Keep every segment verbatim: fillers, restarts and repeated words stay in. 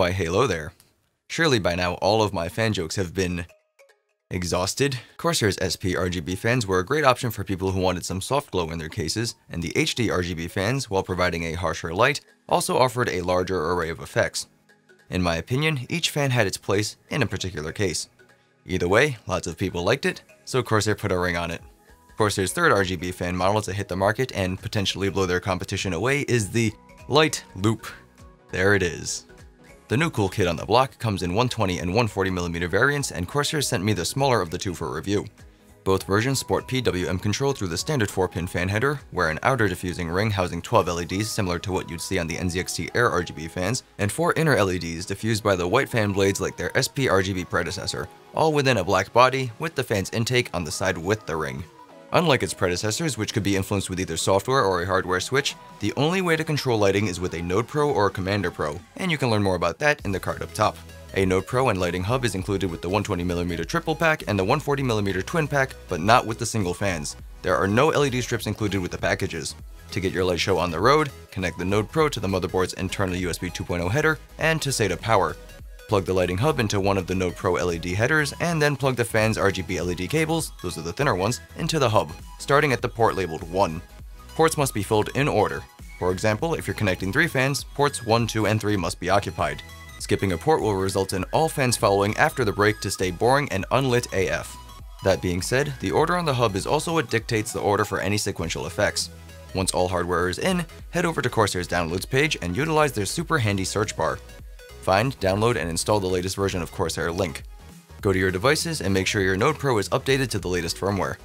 Why, hello there. Surely by now all of my fan jokes have been exhausted. Corsair's S P R G B fans were a great option for people who wanted some soft glow in their cases, and the H D R G B fans, while providing a harsher light, also offered a larger array of effects. In my opinion, each fan had its place in a particular case. Either way, lots of people liked it, so Corsair put a ring on it. Corsair's third R G B fan model to hit the market and potentially blow their competition away is the Light Loop. There it is. The new cool kid on the block comes in one twenty and one forty millimeter variants, and Corsair sent me the smaller of the two for review. Both versions sport P W M control through the standard four pin fan header, where an outer diffusing ring housing twelve L E Ds similar to what you'd see on the N Z X T Air R G B fans, and four inner L E Ds diffused by the white fan blades like their S P R G B predecessor, all within a black body with the fan's intake on the side with the ring. Unlike its predecessors, which could be influenced with either software or a hardware switch, the only way to control lighting is with a Node Pro or Commander Pro, and you can learn more about that in the card up top. A Node Pro and lighting hub is included with the one twenty millimeter triple pack and the one forty millimeter twin pack, but not with the single fans. There are no L E D strips included with the packages. To get your light show on the road, connect the Node Pro to the motherboard's internal U S B two point oh header and to SATA power. Plug the lighting hub into one of the Node Pro L E D headers, and then plug the fan's R G B L E D cables, those are the thinner ones, into the hub, starting at the port labeled one. Ports must be filled in order. For example, if you're connecting three fans, ports one, two, and three must be occupied. Skipping a port will result in all fans following after the break to stay boring and unlit A F. That being said, the order on the hub is also what dictates the order for any sequential effects. Once all hardware is in, head over to Corsair's downloads page and utilize their super handy search bar. Find, download, and install the latest version of Corsair Link. Go to your devices and make sure your Node Pro is updated to the latest firmware.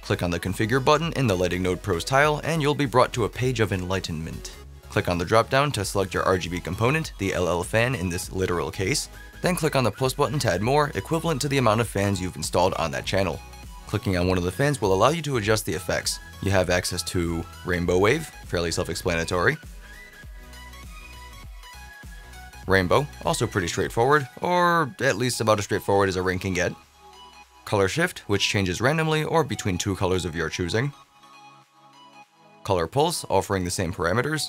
Click on the Configure button in the Lighting Node Pro's tile, and you'll be brought to a page of enlightenment. Click on the drop-down to select your R G B component, the L L fan in this literal case, then click on the plus button to add more, equivalent to the amount of fans you've installed on that channel. Clicking on one of the fans will allow you to adjust the effects. You have access to Rainbow Wave, fairly self-explanatory, Rainbow, also pretty straightforward, or at least about as straightforward as a ring can get. Color Shift, which changes randomly or between two colors of your choosing. Color Pulse, offering the same parameters.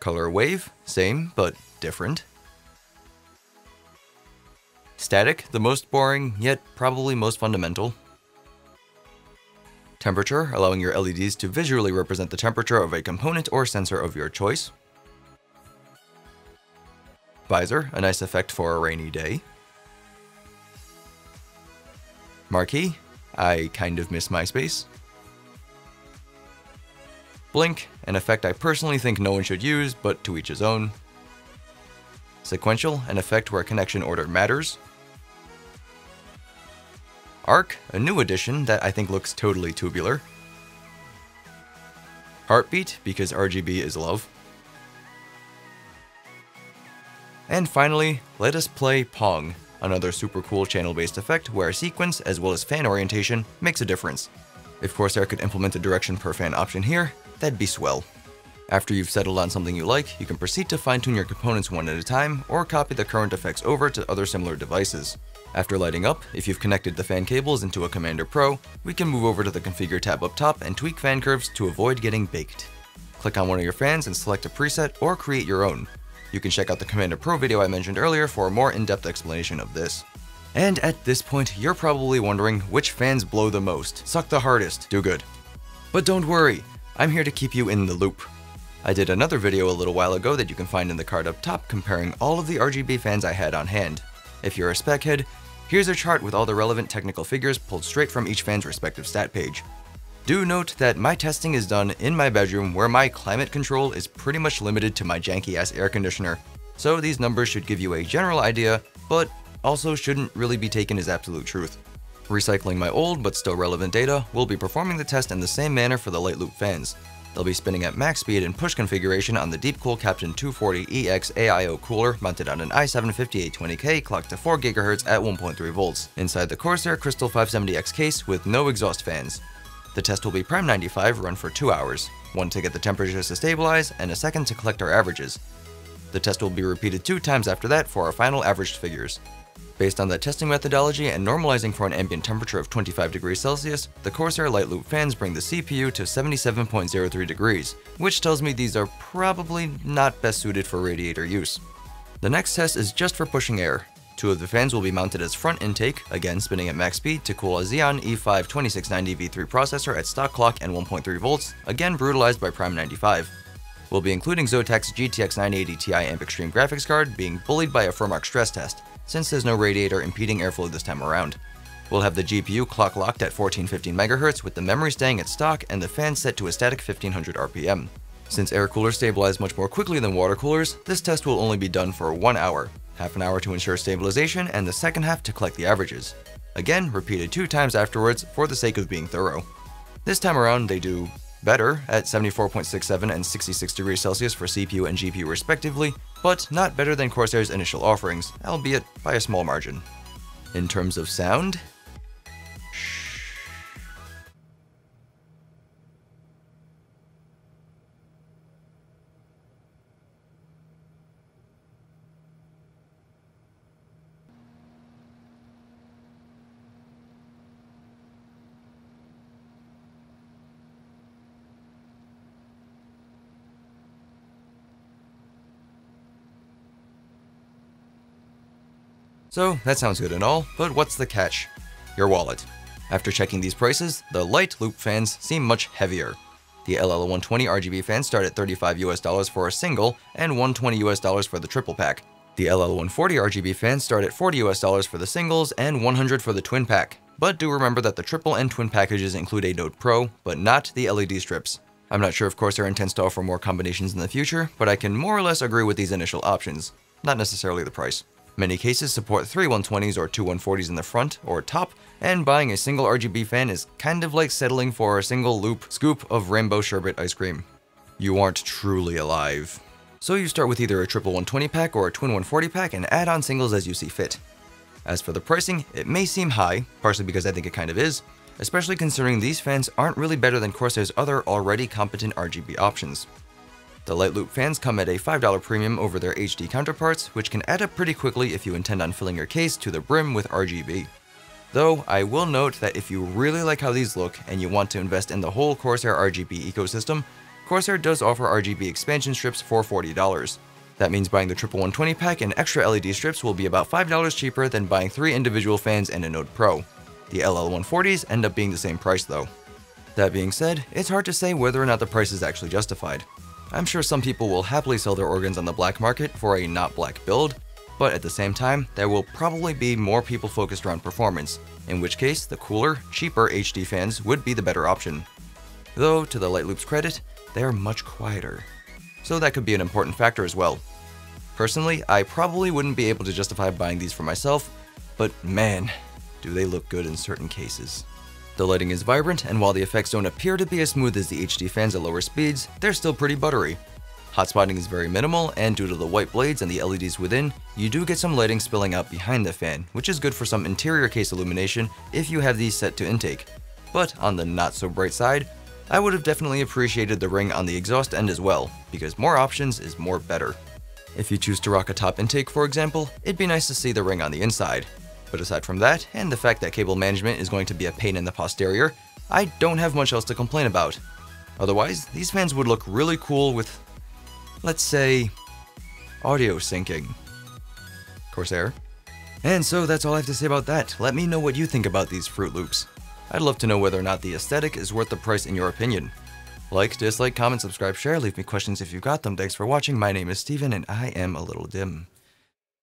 Color Wave, same but different. Static, the most boring, yet probably most fundamental. Temperature, allowing your L E Ds to visually represent the temperature of a component or sensor of your choice. Visor, a nice effect for a rainy day. Marquee, I kind of miss MySpace. Blink, an effect I personally think no one should use, but to each his own. Sequential, an effect where connection order matters. Arc, a new addition that I think looks totally tubular. Heartbeat, because R G B is love. And finally, let us play Pong, another super cool channel-based effect where sequence as well as fan orientation makes a difference. If Corsair could implement a direction per fan option here, that'd be swell. After you've settled on something you like, you can proceed to fine-tune your components one at a time or copy the current effects over to other similar devices. After lighting up, if you've connected the fan cables into a Commander Pro, we can move over to the Configure tab up top and tweak fan curves to avoid getting baked. Click on one of your fans and select a preset or create your own. You can check out the Commander Pro video I mentioned earlier for a more in-depth explanation of this. And at this point, you're probably wondering which fans blow the most, suck the hardest, do good. But don't worry, I'm here to keep you in the loop. I did another video a little while ago that you can find in the card up top comparing all of the R G B fans I had on hand. If you're a spec head, here's a chart with all the relevant technical figures pulled straight from each fan's respective stat page. Do note that my testing is done in my bedroom where my climate control is pretty much limited to my janky-ass air conditioner, so these numbers should give you a general idea, but also shouldn't really be taken as absolute truth. Recycling my old but still relevant data, we'll be performing the test in the same manner for the light loop fans. They'll be spinning at max speed and push configuration on the Deepcool Captain two forty E X A I O cooler mounted on an i seven fifty-eight twenty K clocked to four gigahertz at one point three volts inside the Corsair Crystal five seventy X case with no exhaust fans. The test will be Prime ninety-five run for two hours, one to get the temperatures to stabilize and a second to collect our averages. The test will be repeated two times after that for our final averaged figures. Based on that testing methodology and normalizing for an ambient temperature of twenty-five degrees Celsius, the Corsair Light Loop fans bring the C P U to seventy-seven point zero three degrees, which tells me these are probably not best suited for radiator use. The next test is just for pushing air. Two of the fans will be mounted as front intake, again spinning at max speed to cool a Xeon E five twenty-six ninety V three processor at stock clock and one point three volts, again brutalized by Prime ninety-five. We'll be including Zotac's G T X nine eighty T I Amp Extreme graphics card being bullied by a FurMark stress test, since there's no radiator impeding airflow this time around. We'll have the G P U clock locked at fourteen fifteen megahertz with the memory staying at stock and the fan set to a static fifteen hundred R P M. Since air coolers stabilize much more quickly than water coolers, this test will only be done for one hour. Half an hour to ensure stabilization and the second half to collect the averages. Again, repeated two times afterwards for the sake of being thorough. This time around, they do better at seventy-four point six seven and sixty-six degrees Celsius for C P U and G P U respectively, but not better than Corsair's initial offerings, albeit by a small margin. In terms of sound, so that sounds good and all, but what's the catch? Your wallet. After checking these prices, the Light Loop fans seem much heavier. The L L one twenty R G B fans start at thirty-five U S dollars for a single and one hundred twenty U S dollars for the triple pack. The L L one forty R G B fans start at forty U S dollars for the singles and one hundred for the twin pack. But do remember that the triple and twin packages include a Node Pro, but not the L E D strips. I'm not sure if Corsair intends to offer more combinations in the future, but I can more or less agree with these initial options, not necessarily the price. Many cases support three one twenties or two one forties in the front or top, and buying a single R G B fan is kind of like settling for a single loop scoop of rainbow sherbet ice cream. You aren't truly alive. So you start with either a triple one twenty pack or a twin one forty pack and add on singles as you see fit. As for the pricing, it may seem high, partially because I think it kind of is, especially considering these fans aren't really better than Corsair's other already competent R G B options. The Light Loop fans come at a five dollar premium over their H D counterparts, which can add up pretty quickly if you intend on filling your case to the brim with R G B. Though, I will note that if you really like how these look and you want to invest in the whole Corsair R G B ecosystem, Corsair does offer R G B expansion strips for forty dollars. That means buying the triple one twenty pack and extra L E D strips will be about five dollars cheaper than buying three individual fans and a Node Pro. The L L one forties end up being the same price though. That being said, it's hard to say whether or not the price is actually justified. I'm sure some people will happily sell their organs on the black market for a not black build, but at the same time, there will probably be more people focused around performance, in which case the cooler, cheaper H D fans would be the better option. Though, to the Light Loop's credit, they're much quieter. So that could be an important factor as well. Personally, I probably wouldn't be able to justify buying these for myself, but man, do they look good in certain cases. The lighting is vibrant, and while the effects don't appear to be as smooth as the H D fans at lower speeds, they're still pretty buttery. Hotspotting is very minimal, and due to the white blades and the L E Ds within, you do get some lighting spilling out behind the fan, which is good for some interior case illumination if you have these set to intake. But on the not-so-bright side, I would have definitely appreciated the ring on the exhaust end as well, because more options is more better. If you choose to rock a top intake, for example, it'd be nice to see the ring on the inside. But aside from that, and the fact that cable management is going to be a pain in the posterior, I don't have much else to complain about. Otherwise, these fans would look really cool with, let's say, audio syncing. Corsair. And so that's all I have to say about that. Let me know what you think about these Fruit Loops. I'd love to know whether or not the aesthetic is worth the price in your opinion. Like, dislike, comment, subscribe, share, leave me questions if you got them. Thanks for watching. My name is Steven, and I am ALittleDIMM.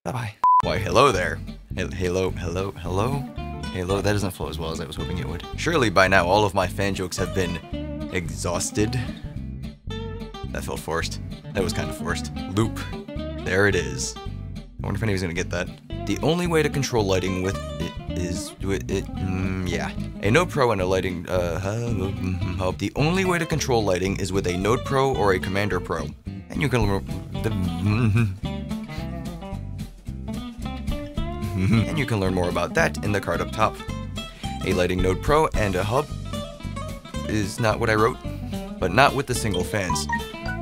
Bye-bye. Why, hello there. Hello, hello, hello, hello. That doesn't flow as well as I was hoping it would. Surely by now all of my fan jokes have been exhausted. That felt forced. That was kind of forced. Loop. There it is. I wonder if anybody's gonna get that. The only way to control lighting with it is with it. Mm, yeah. A Node Pro and a lighting. Uh. uh the only way to control lighting is with a Node Pro or a Commander Pro, and you can. The, and you can learn more about that in the card up top. A Lighting Node Pro and a hub is not what I wrote, but not with the single fans.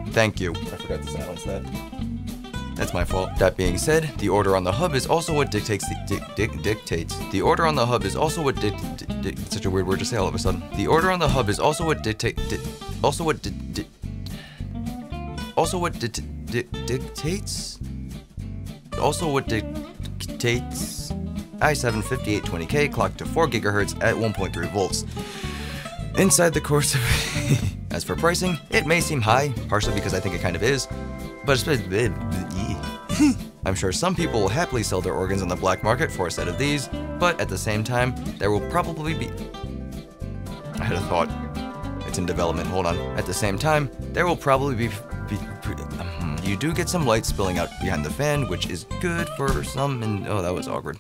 Thank you. I forgot to silence that. That's my fault. That being said, the order on the hub is also what dictates the dic dic dictates. The order on the hub is also what dic dic such a weird word to say all of a sudden. The order on the hub is also what dictate di also what di di also what di di dictates also what dic dictates i seven fifty-eight twenty K clocked to four gigahertz at one point three volts. Inside the course of as for pricing, it may seem high, partially because I think it kind of is, but it's been I'm sure some people will happily sell their organs on the black market for a set of these, but at the same time, there will probably be... I had a thought. It's in development, hold on. At the same time, there will probably be... be you do get some light spilling out behind the fan, which is good for some and... oh, that was awkward.